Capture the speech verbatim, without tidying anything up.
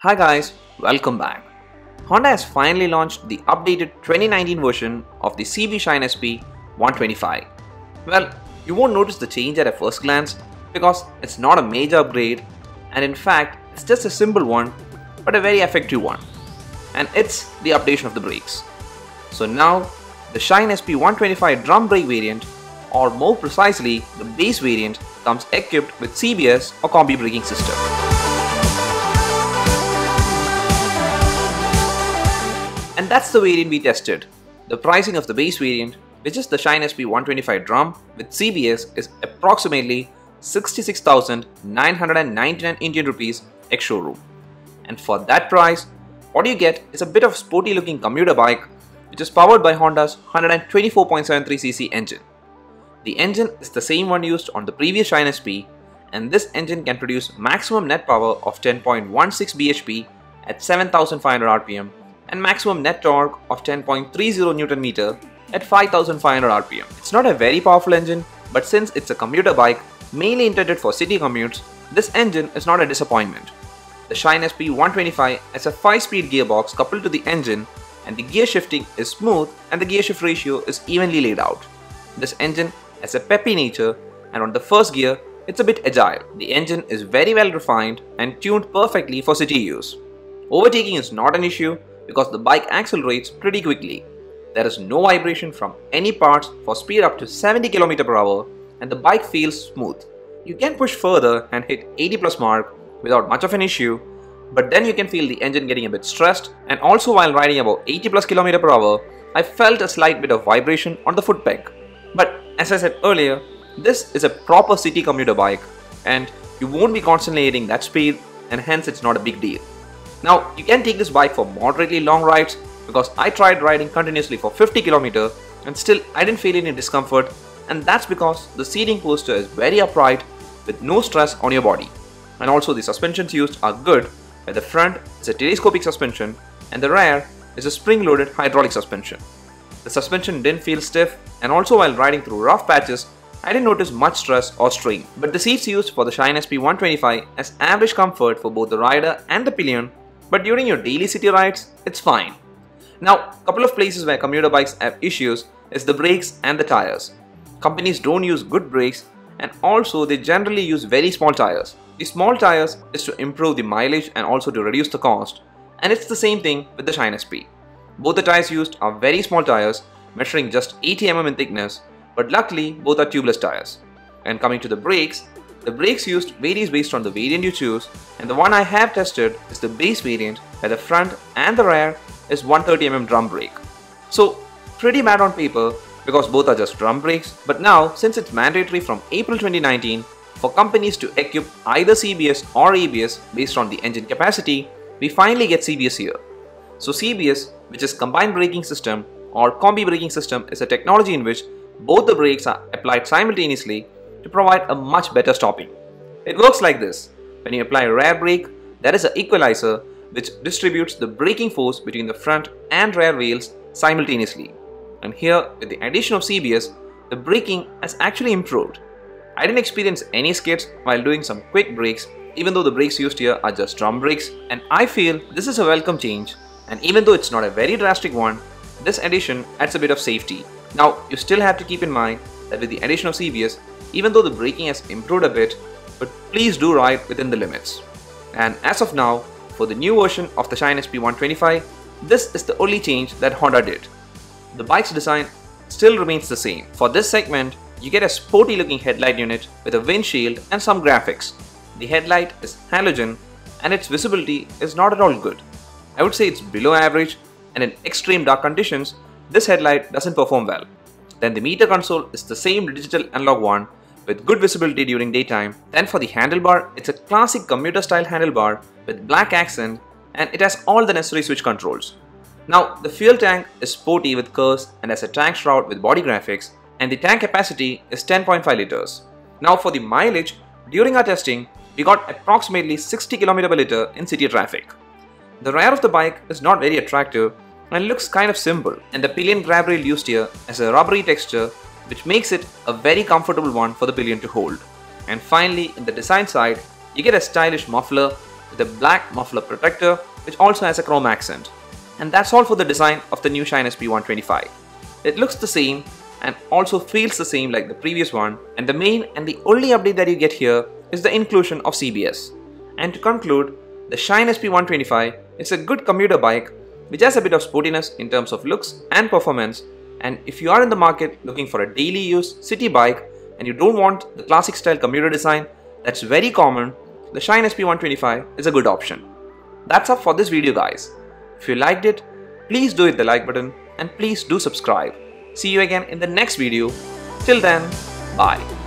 Hi guys, welcome back. Honda has finally launched the updated twenty nineteen version of the C B Shine S P one twenty-five. Well, you won't notice the change at a first glance because it's not a major upgrade, and in fact it's just a simple one but a very effective one, and it's the updation of the brakes. So now the Shine S P one twenty-five drum brake variant, or more precisely the base variant, comes equipped with C B S or combi braking system. And that's the variant we tested. The pricing of the base variant, which is the Shine S P one twenty-five drum with C B S, is approximately sixty-six thousand nine hundred ninety-nine Indian rupees ex-showroom. And for that price, what you get is a bit of sporty looking commuter bike, which is powered by Honda's one twenty-four point seven three c c engine. The engine is the same one used on the previous Shine S P, and this engine can produce maximum net power of ten point one six b h p at seven thousand five hundred rpm and maximum net torque of ten point three zero Newton meter at five thousand five hundred rpm. It's not a very powerful engine, but since it's a commuter bike mainly intended for city commutes, this engine is not a disappointment. The Shine S P one twenty-five has a five speed gearbox coupled to the engine, and the gear shifting is smooth and the gear shift ratio is evenly laid out. This engine has a peppy nature, and on the first gear it's a bit agile. The engine is very well refined and tuned perfectly for city use. Overtaking is not an issue because the bike accelerates pretty quickly. There is no vibration from any parts for speed up to seventy kilometers per hour, and the bike feels smooth. You can push further and hit eighty plus mark without much of an issue, but then you can feel the engine getting a bit stressed, and also while riding about eighty plus kilometers per hour, I felt a slight bit of vibration on the foot peg. But as I said earlier, this is a proper city commuter bike and you won't be constantly hitting that speed, and hence it's not a big deal. Now, you can take this bike for moderately long rides, because I tried riding continuously for fifty kilometers and still I didn't feel any discomfort, and that's because the seating posture is very upright with no stress on your body. And also the suspensions used are good, where the front is a telescopic suspension and the rear is a spring-loaded hydraulic suspension. The suspension didn't feel stiff, and also while riding through rough patches, I didn't notice much stress or strain. But the seats used for the Shine S P one twenty-five has average comfort for both the rider and the pillion, but during your daily city rides, it's fine. Now, a couple of places where commuter bikes have issues is the brakes and the tires. Companies don't use good brakes, and also they generally use very small tires. The small tires is to improve the mileage and also to reduce the cost, and it's the same thing with the Shine S P. Both the tires used are very small tires, measuring just eighty millimeters in thickness, but luckily both are tubeless tires. And coming to the brakes, the brakes used varies based on the variant you choose, and the one I have tested is the base variant, where the front and the rear is one thirty millimeter drum brake. So pretty bad on paper because both are just drum brakes, but now since it's mandatory from April twenty nineteen for companies to equip either C B S or A B S based on the engine capacity, we finally get C B S here. So C B S, which is combined braking system or combi braking system, is a technology in which both the brakes are applied simultaneously to provide a much better stopping. It works like this. When you apply rear brake, there is an equalizer which distributes the braking force between the front and rear wheels simultaneously. And here, with the addition of C B S, the braking has actually improved. I didn't experience any skids while doing some quick brakes, even though the brakes used here are just drum brakes, and I feel this is a welcome change. And even though it's not a very drastic one, this addition adds a bit of safety. Now, you still have to keep in mind that with the addition of C B S, even though the braking has improved a bit, but please do ride within the limits. And as of now, for the new version of the Shine S P one twenty-five, this is the only change that Honda did. The bike's design still remains the same. For this segment, you get a sporty looking headlight unit with a windshield and some graphics. The headlight is halogen and its visibility is not at all good. I would say it's below average, and in extreme dark conditions, this headlight doesn't perform well. Then the meter console is the same digital analog one with good visibility during daytime. Then for the handlebar, it's a classic commuter style handlebar with black accent, and it has all the necessary switch controls. Now the fuel tank is sporty with curves and has a tank shroud with body graphics, and the tank capacity is ten point five liters. Now for the mileage, during our testing, we got approximately sixty kilometers per liter in city traffic. The rear of the bike is not very attractive and looks kind of simple, and the pillion grab rail used here has a rubbery texture which makes it a very comfortable one for the pillion to hold. And finally, in the design side, you get a stylish muffler with a black muffler protector which also has a chrome accent. And that's all for the design of the new Shine S P one twenty-five. It looks the same and also feels the same like the previous one, and the main and the only update that you get here is the inclusion of C B S. And to conclude, the Shine S P one twenty-five is a good commuter bike which has a bit of sportiness in terms of looks and performance, and if you are in the market looking for a daily use city bike and you don't want the classic style commuter design that's very common, the Shine S P one twenty-five is a good option. That's up for this video, guys. If you liked it, please do hit the like button and please do subscribe. See you again in the next video. Till then, bye.